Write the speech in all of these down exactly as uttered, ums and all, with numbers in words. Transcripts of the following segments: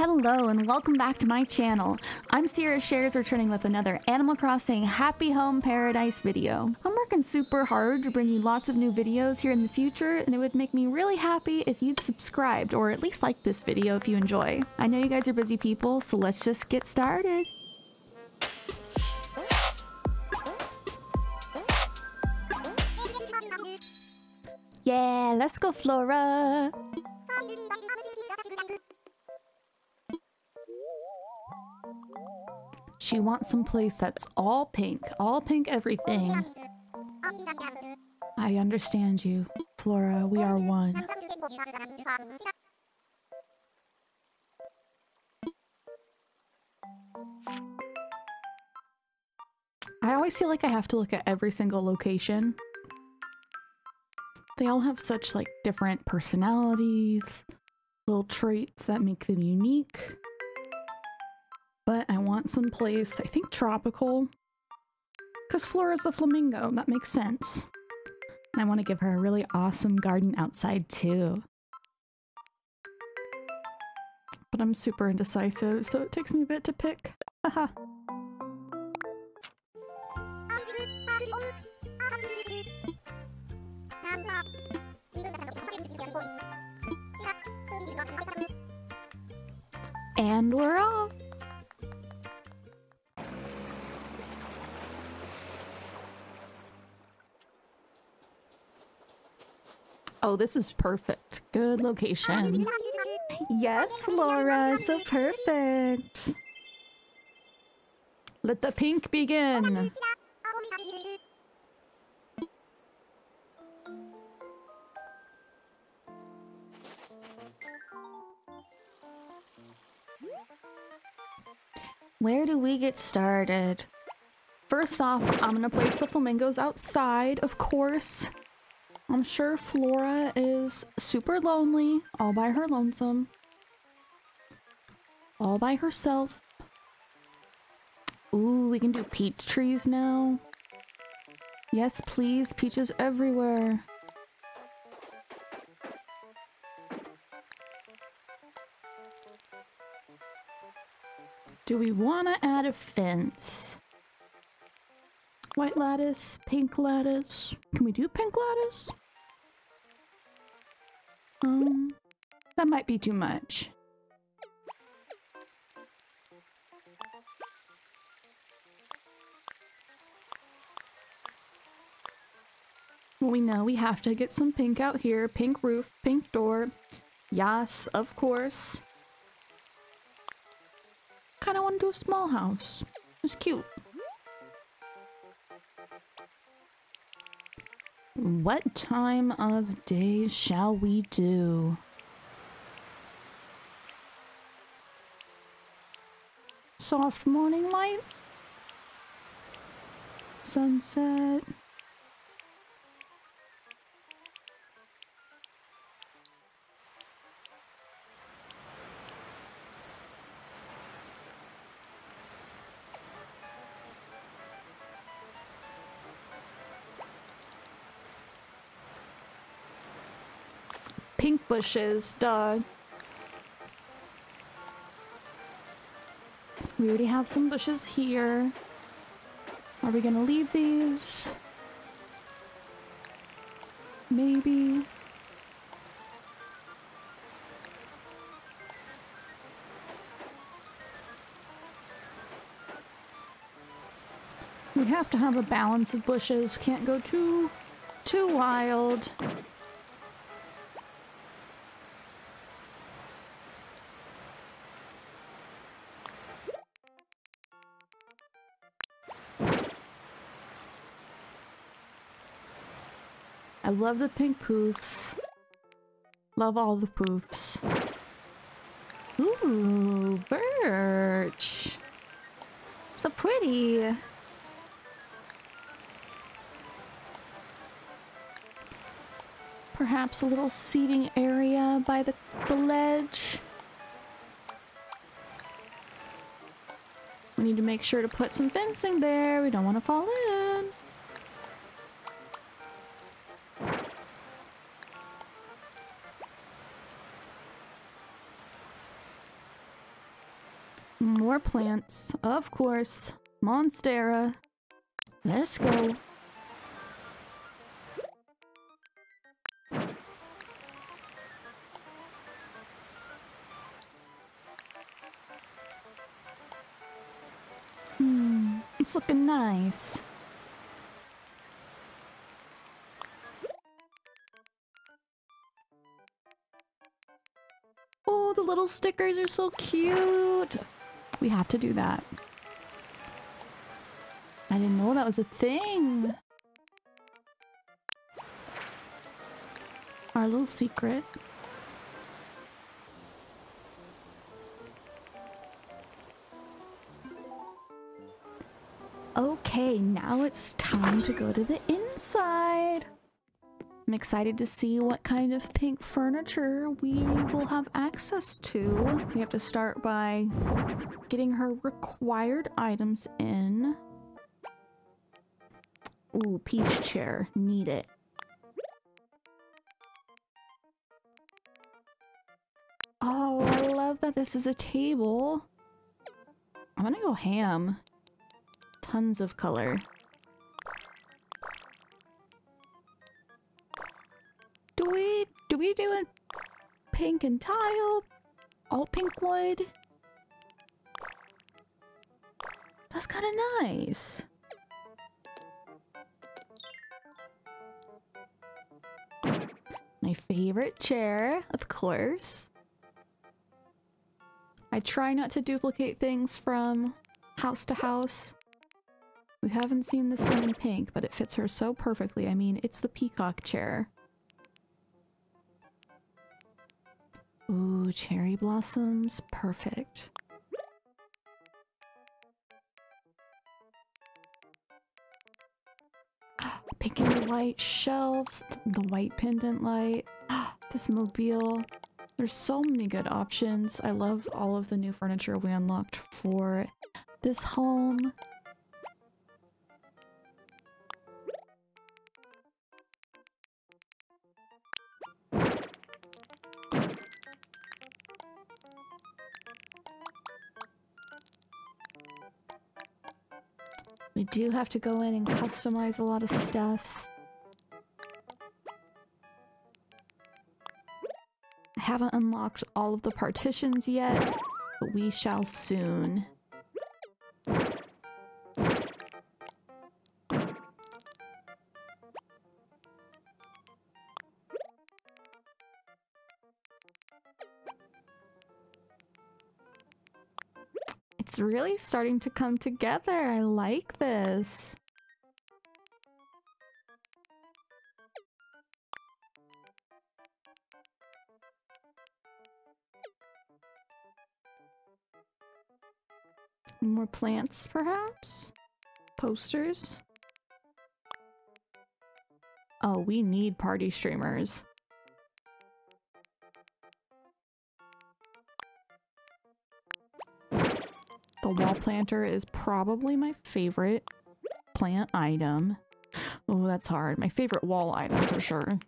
Hello and welcome back to my channel. I'm Cierra Shares, returning with another Animal Crossing Happy Home Paradise video. I'm working super hard to bring you lots of new videos here in the future, and it would make me really happy if you'd subscribed or at least liked this video if you enjoy. I know you guys are busy people, so let's just get started. Yeah, let's go, Flora! She wants some place that's all pink, all pink everything. I understand you, Flora, we are one. I always feel like I have to look at every single location. They all have such like different personalities, little traits that make them unique. But I want some place, I think tropical, because Flora's a flamingo, that makes sense. And I want to give her a really awesome garden outside too. But I'm super indecisive, so it takes me a bit to pick. Haha. And we're off! Oh, this is perfect. Good location. Yes, Laura, so perfect! Let the pink begin! Where do we get started? First off, I'm gonna place the flamingos outside, of course. I'm sure Flora is super lonely, all by her lonesome. All by herself. Ooh, we can do peach trees now. Yes, please, peaches everywhere. Do we want to add a fence? White lattice, pink lattice. Can we do pink lattice? Um, that might be too much. Well, we know we have to get some pink out here. Pink roof, pink door. Yes, of course. I kinda wanna do a small house. It's cute. What time of day shall we do? Soft morning light? Sunset? Pink bushes, duh. We already have some bushes here. Are we gonna leave these? Maybe. We have to have a balance of bushes. We can't go too, too wild. I love the pink poofs. Love all the poofs. Ooh, birch. So pretty. Perhaps a little seating area by the, the ledge. We need to make sure to put some fencing there. We don't want to fall in. More plants. Of course. Monstera. Let's go. Hmm. It's looking nice. Oh, the little stickers are so cute. We have to do that. I didn't know that was a thing. Our little secret. Okay, now it's time to go to the inside. I'm excited to see what kind of pink furniture we will have access to. We have to start by getting her required items in. Ooh, peach chair. Need it. Oh, I love that this is a table. I'm gonna go ham. Tons of color. Do we... do we do it pink and tile? All pink wood? That's kind of nice. My favorite chair, of course. I try not to duplicate things from house to house. We haven't seen this one in pink, but it fits her so perfectly. I mean, it's the peacock chair. Ooh, cherry blossoms. Perfect. Pink and white shelves, the white pendant light, this mobile. There's so many good options. I love all of the new furniture we unlocked for this home. We do have to go in and customize a lot of stuff. I haven't unlocked all of the partitions yet, but we shall soon. It's really starting to come together. I like this. More plants, perhaps? Posters? Oh, we need party streamers. The wall planter is probably my favorite plant item. Oh, that's hard. My favorite wall item for sure.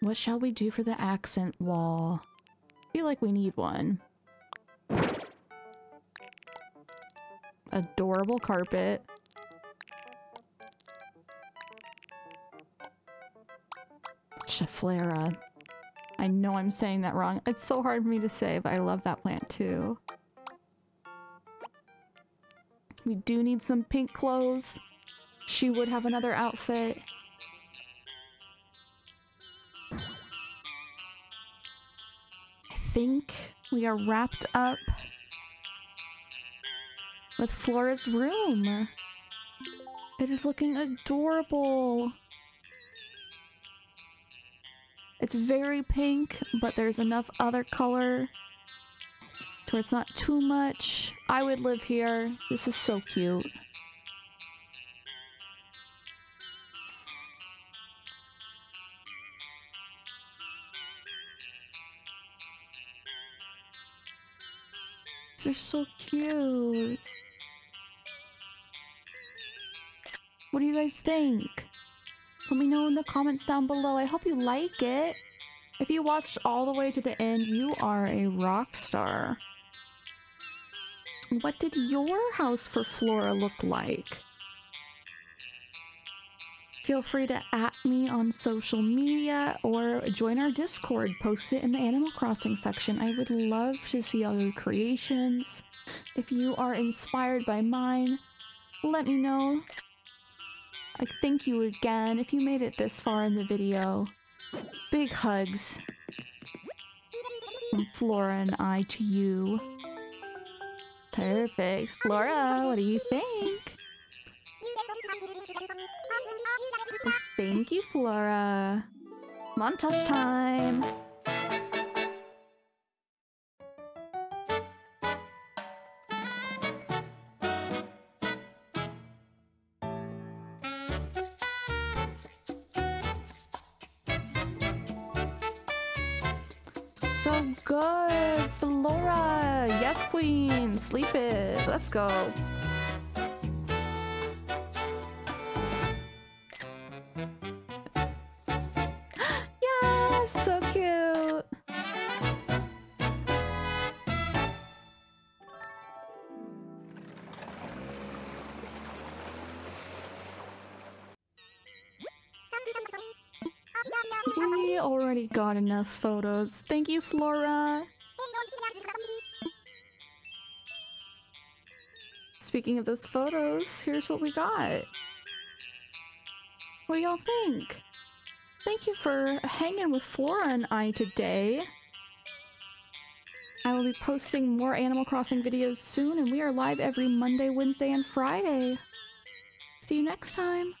What shall we do for the accent wall? I feel like we need one. Adorable carpet. Schefflera. I know I'm saying that wrong. It's so hard for me to say, but I love that plant too. We do need some pink clothes. She would have another outfit. I think we are wrapped up with Flora's room. It is looking adorable. It's very pink, but there's enough other color to where it's not too much. I would live here. This is so cute. They're so cute. What do you guys think? Let me know in the comments down below. I hope you like it. If you watched all the way to the end, you are a rock star. What did your house for Flora look like? Feel free to at me on social media or join our Discord. Post it in the Animal Crossing section. I would love to see all your creations. If you are inspired by mine, let me know. I thank you again if you made it this far in the video. Big hugs from Flora and I to you. Perfect. Flora, what do you think? Thank you, Flora. Montage time. So good, Flora. Yes, queen. Sleep it. Let's go. Got enough photos. Thank you, Flora. Speaking of those photos, here's what we got. What do y'all think? Thank you for hanging with Flora and I today. I will be posting more Animal Crossing videos soon, and we are live every Monday, Wednesday, and Friday. See you next time.